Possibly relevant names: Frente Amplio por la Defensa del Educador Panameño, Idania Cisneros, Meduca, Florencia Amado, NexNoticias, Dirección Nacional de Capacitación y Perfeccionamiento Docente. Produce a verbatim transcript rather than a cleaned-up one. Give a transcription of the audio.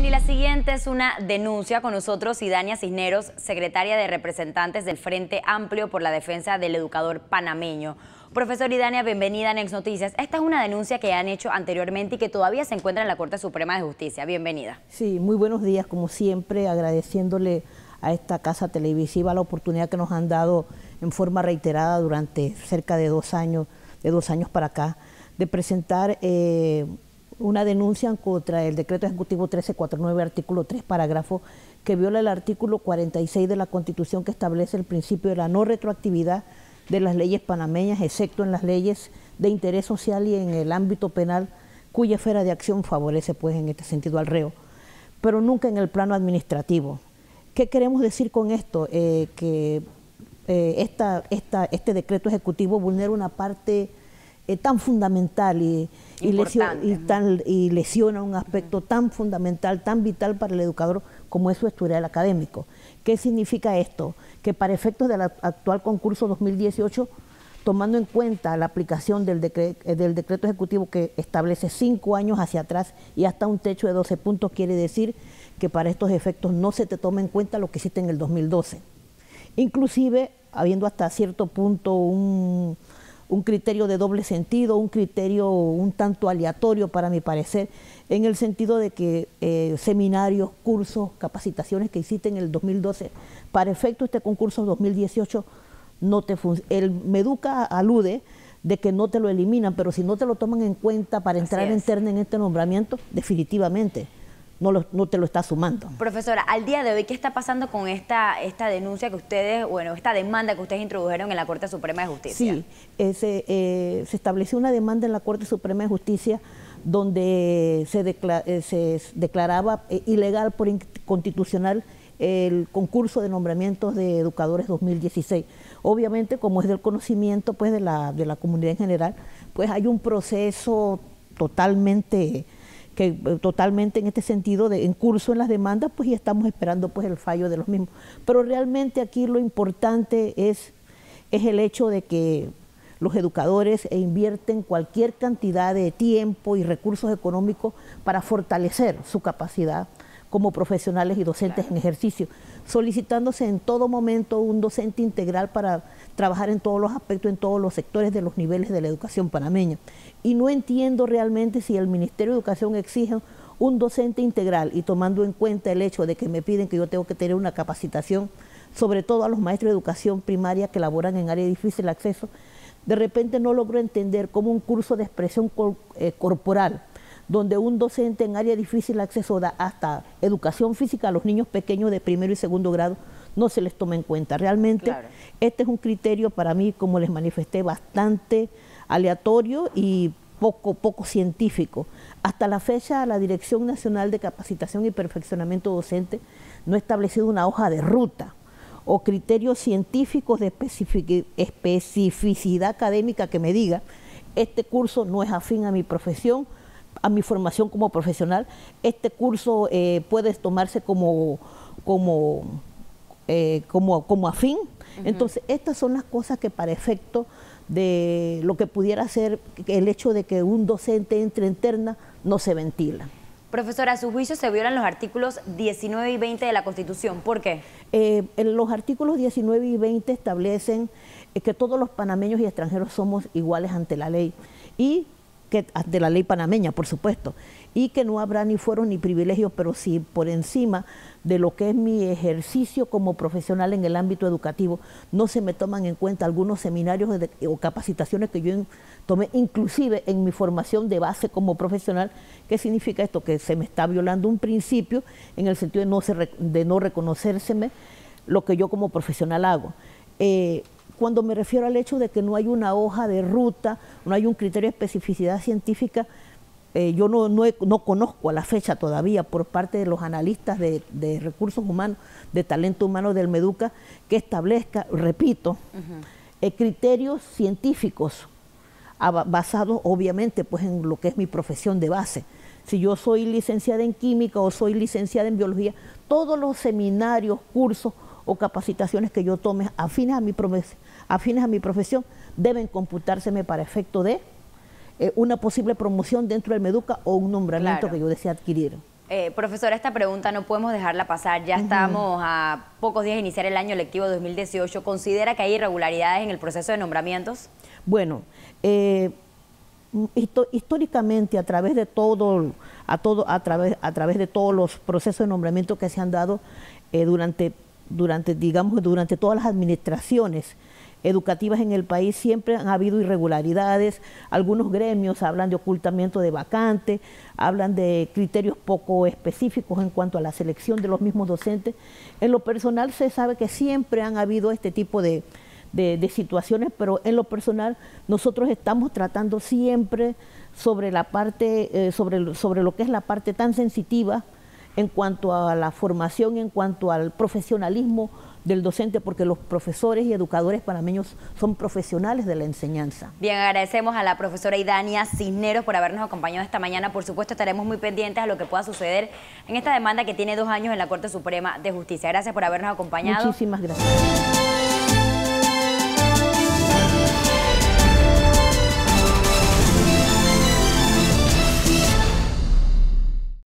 Bien, y la siguiente es una denuncia. Con nosotros Idania Cisneros, secretaria de representantes del Frente Amplio por la Defensa del Educador Panameño. Profesor Idania, bienvenida a NexNoticias. Esta es una denuncia que han hecho anteriormente y que todavía se encuentra en la Corte Suprema de Justicia. Bienvenida. Sí, muy buenos días, como siempre, agradeciéndole a esta casa televisiva la oportunidad que nos han dado en forma reiterada durante cerca de dos años, de dos años para acá, de presentar eh, una denuncia contra el Decreto Ejecutivo trece cuarenta y nueve, artículo tres, parágrafo, que viola el artículo cuarenta y seis de la Constitución, que establece el principio de la no retroactividad de las leyes panameñas, excepto en las leyes de interés social y en el ámbito penal, cuya esfera de acción favorece, pues, en este sentido al reo, pero nunca en el plano administrativo. ¿Qué queremos decir con esto? Eh, que eh, esta, esta, este decreto ejecutivo vulnera una parte eh, tan fundamental y, y, lesiona, y, tan, y lesiona un aspecto uh-huh. tan fundamental, tan vital para el educador como es su historial académico. ¿Qué significa esto? Que para efectos del actual concurso dos mil dieciocho, tomando en cuenta la aplicación del, decre del decreto ejecutivo que establece cinco años hacia atrás y hasta un techo de doce puntos, quiere decir que para estos efectos no se te toma en cuenta lo que hiciste en el dos mil doce. Inclusive, habiendo hasta cierto punto un, un criterio de doble sentido, un criterio un tanto aleatorio para mi parecer, en el sentido de que eh, seminarios, cursos, capacitaciones que hiciste en el dos mil doce, para efecto este concurso dos mil dieciocho, no te el Meduca alude de que no te lo eliminan, pero si no te lo toman en cuenta para entrar en interna en este nombramiento, definitivamente no, lo, no te lo está sumando. Profesora, al día de hoy, ¿qué está pasando con esta, esta denuncia que ustedes, bueno, esta demanda que ustedes introdujeron en la Corte Suprema de Justicia? Sí, ese, eh, se estableció una demanda en la Corte Suprema de Justicia donde se, decla se declaraba eh, ilegal por inconstitucional el concurso de nombramientos de educadores dos mil dieciséis. Obviamente, como es del conocimiento, pues, de la, de la comunidad en general, pues hay un proceso totalmente, que, totalmente en este sentido de, en curso en las demandas, pues, y estamos esperando, pues, el fallo de los mismos. Pero realmente aquí lo importante es, es el hecho de que los educadores invierten cualquier cantidad de tiempo y recursos económicos para fortalecer su capacidad como profesionales y docentes claro. en ejercicio, solicitándose en todo momento un docente integral para trabajar en todos los aspectos, en todos los sectores de los niveles de la educación panameña. Y no entiendo realmente si el Ministerio de Educación exige un docente integral, y tomando en cuenta el hecho de que me piden que yo tengo que tener una capacitación, sobre todo a los maestros de educación primaria que laboran en áreas de difícil acceso, de repente no logro entender cómo un curso de expresión cor- eh, corporal, donde un docente en área difícil de acceso da hasta educación física a los niños pequeños de primero y segundo grado, no se les toma en cuenta. Realmente claro. este es un criterio para mí, como les manifesté, bastante aleatorio y poco, poco científico. Hasta la fecha, la Dirección Nacional de Capacitación y Perfeccionamiento Docente no ha establecido una hoja de ruta o criterios científicos de especificidad académica que me diga, este curso no es afín a mi profesión, a mi formación como profesional, este curso eh, puede tomarse como, como, eh, como, como afín. Uh-huh. Entonces, estas son las cosas que para efecto de lo que pudiera ser el hecho de que un docente entre en terna no se ventila. Profesora, a su juicio se violan los artículos diecinueve y veinte de la Constitución. ¿Por qué? Eh, los artículos diecinueve y veinte establecen que todos los panameños y extranjeros somos iguales ante la ley y que de la ley panameña, por supuesto, y que no habrá ni fueros ni privilegios, pero sí por encima de lo que es mi ejercicio como profesional en el ámbito educativo, no se me toman en cuenta algunos seminarios de, o capacitaciones que yo en, tomé, inclusive en mi formación de base como profesional. ¿Qué significa esto? Que se me está violando un principio en el sentido de no, se, de no reconocérseme lo que yo como profesional hago. Eh, Cuando me refiero al hecho de que no hay una hoja de ruta, no hay un criterio de especificidad científica, eh, yo no, no, he, no conozco a la fecha todavía por parte de los analistas de, de recursos humanos, de talento humano del Meduca, que establezca, repito, uh-huh. eh, criterios científicos basados obviamente, pues, en lo que es mi profesión de base. Si yo soy licenciada en química o soy licenciada en biología, todos los seminarios, cursos o capacitaciones que yo tome afines a mi, afines a mi profesión deben computárseme para efecto de eh, una posible promoción dentro del Meduca o un nombramiento claro. que yo desee adquirir. Eh, profesora, esta pregunta no podemos dejarla pasar. Ya estamos a pocos días de iniciar el año lectivo dos mil dieciocho. ¿Considera que hay irregularidades en el proceso de nombramientos? Bueno, eh, históricamente a través de todo, a todo, a través, a través de todos los procesos de nombramiento que se han dado eh, durante, durante, digamos, durante todas las administraciones educativas en el país, siempre han habido irregularidades. Algunos gremios hablan de ocultamiento de vacantes, hablan de criterios poco específicos en cuanto a la selección de los mismos docentes. En lo personal se sabe que siempre han habido este tipo de, de, de situaciones, pero en lo personal nosotros estamos tratando siempre sobre la parte, eh, sobre, sobre lo que es la parte tan sensitiva en cuanto a la formación, en cuanto al profesionalismo del docente, porque los profesores y educadores panameños son profesionales de la enseñanza. Bien, agradecemos a la profesora Idania Cisneros por habernos acompañado esta mañana. Por supuesto, estaremos muy pendientes a lo que pueda suceder en esta demanda que tiene dos años en la Corte Suprema de Justicia. Gracias por habernos acompañado. Muchísimas gracias.